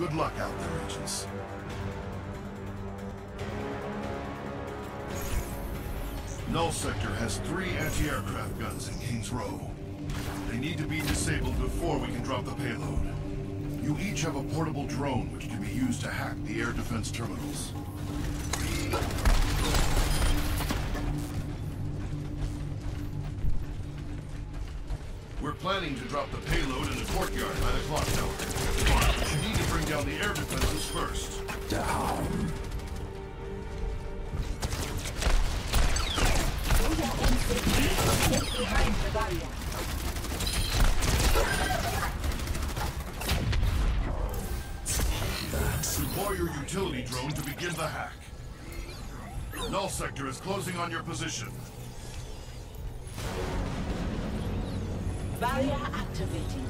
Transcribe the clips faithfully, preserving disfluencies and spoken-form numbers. Good luck out there, agents. Null Sector has three anti-aircraft guns in King's Row. They need to be disabled before we can drop the payload. You each have a portable drone which can be used to hack the air defense terminals. We're planning to drop the payload in the courtyard by the clock tower. But you need to bring down the air defenses first. Down. Behind the barrier. Deploy your utility drone to begin the hack. Null Sector is closing on your position. Barrier activated.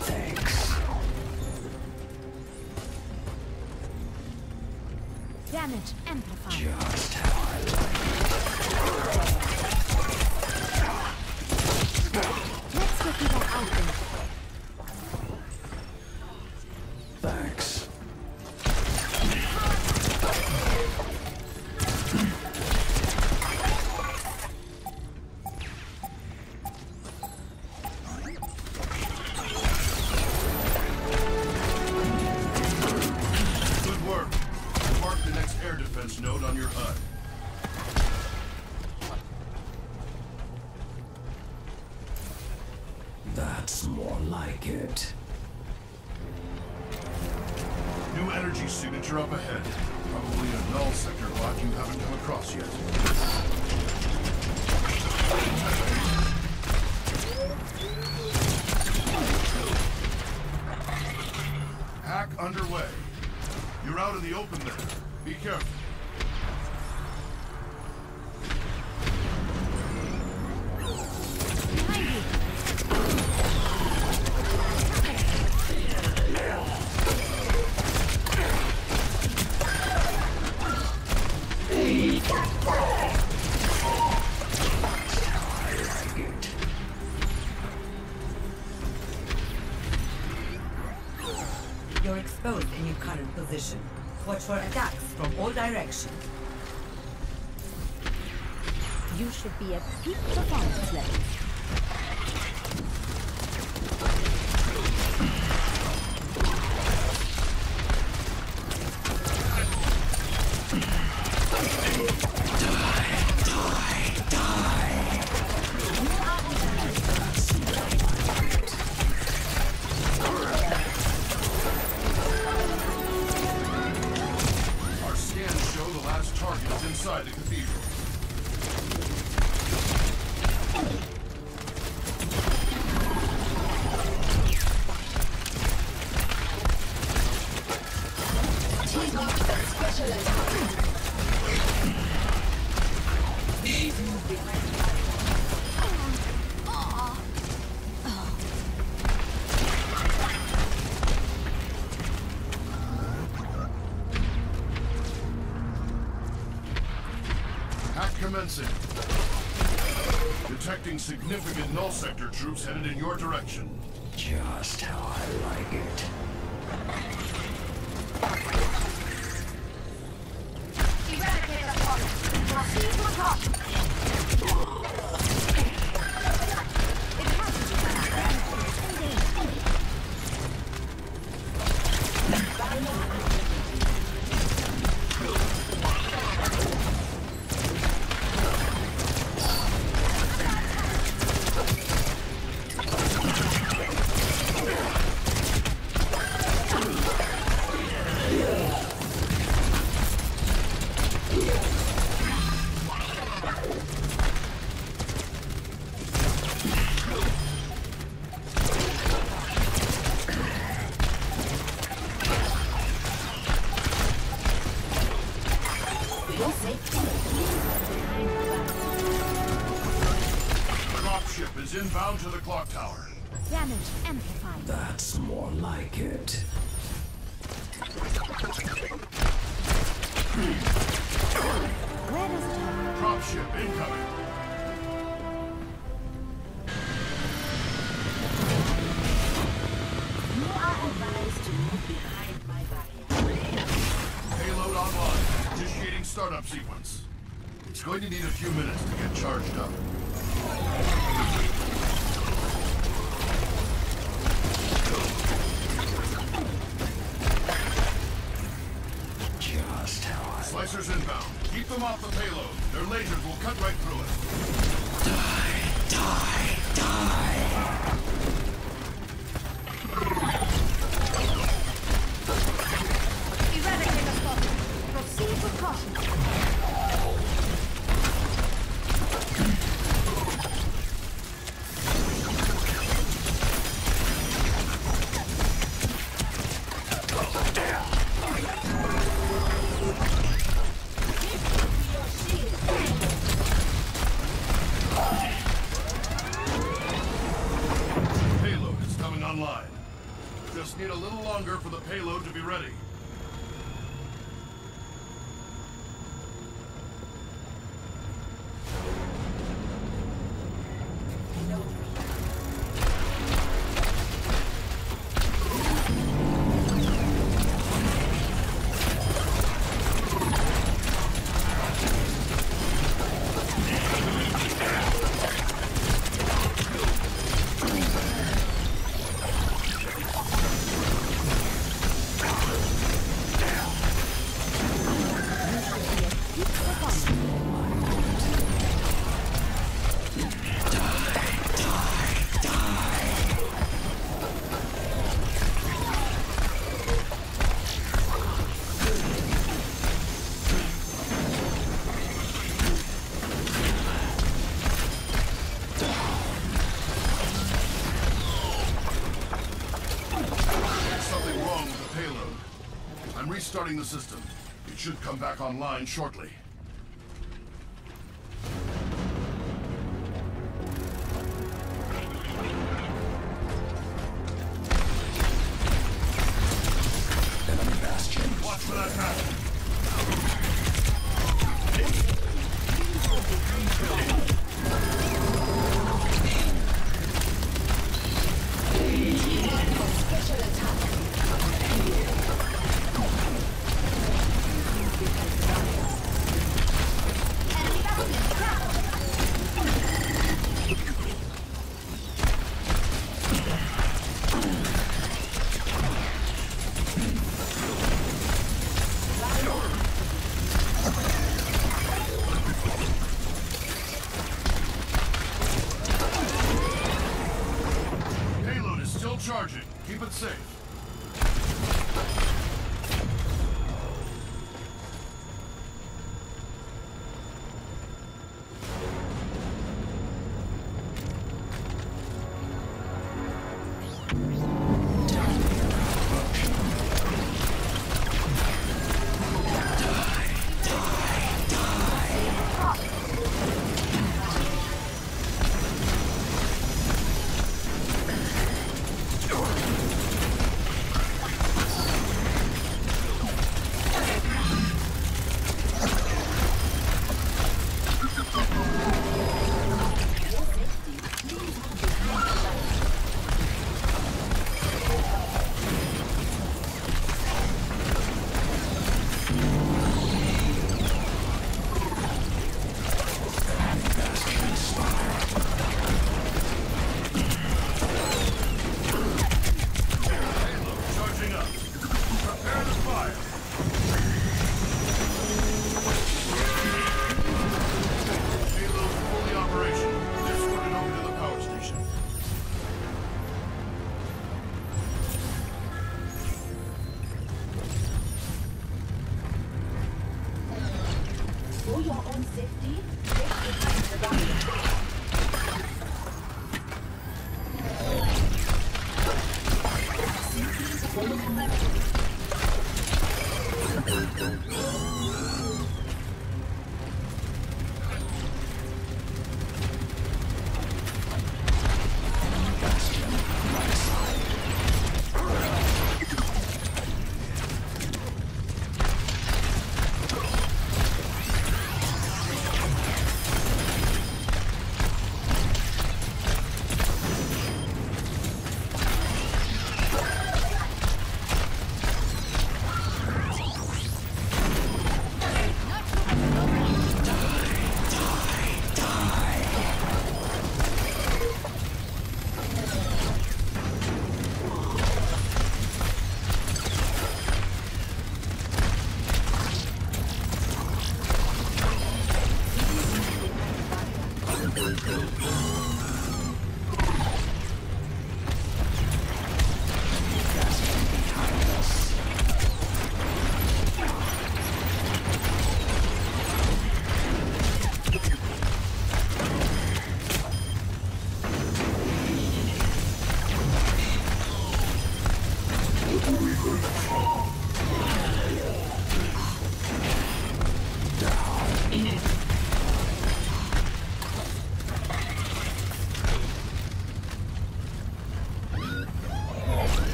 Thanks. Damage amplified. Just how I like it. Let's get people out there. Thanks. Node on your H U D. That's more like it. New energy signature up ahead. Probably a Null Sector bot you haven't come across yet. Hack underway. You're out in the open there. Be careful. You're exposed in your current position. Watch for attacks from all directions. You should be at peak performance level. Inside the cathedral. Commencing. Detecting significant Null Sector troops headed in your direction. Just how I like it. Eradicate the party. Proceed to attack. ship is inbound to the clock tower. Damage amplified. That's more like it. Where does it happen? Prop ship incoming. Startup sequence. It's going to need a few minutes to get charged up. Just how I... Slicers inbound. Keep them off the payload. Their lasers will cut right through it. Die, die, die! Starting the system. It should come back online shortly. Enemy bastion. Watch for that pattern.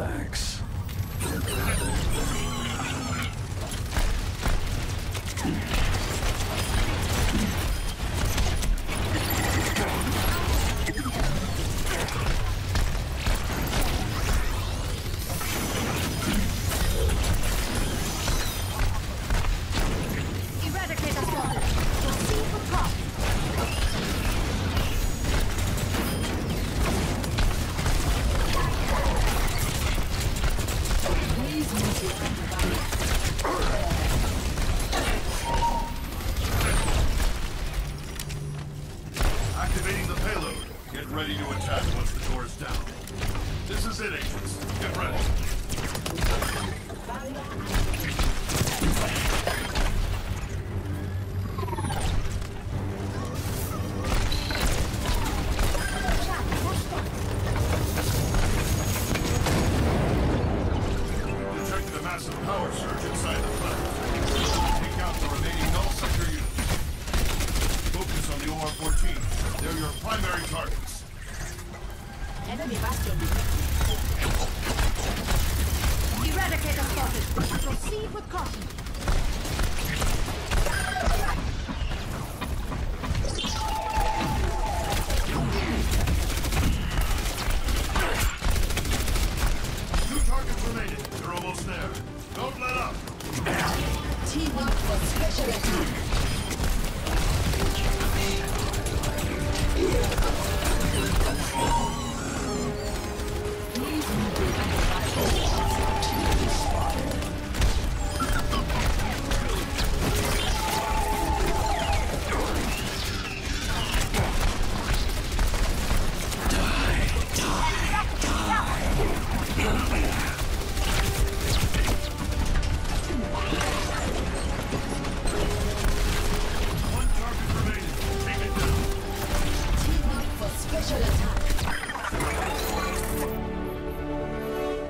Thanks.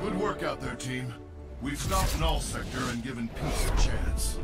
Good work out there, team. We've stopped Null Sector and given peace a chance.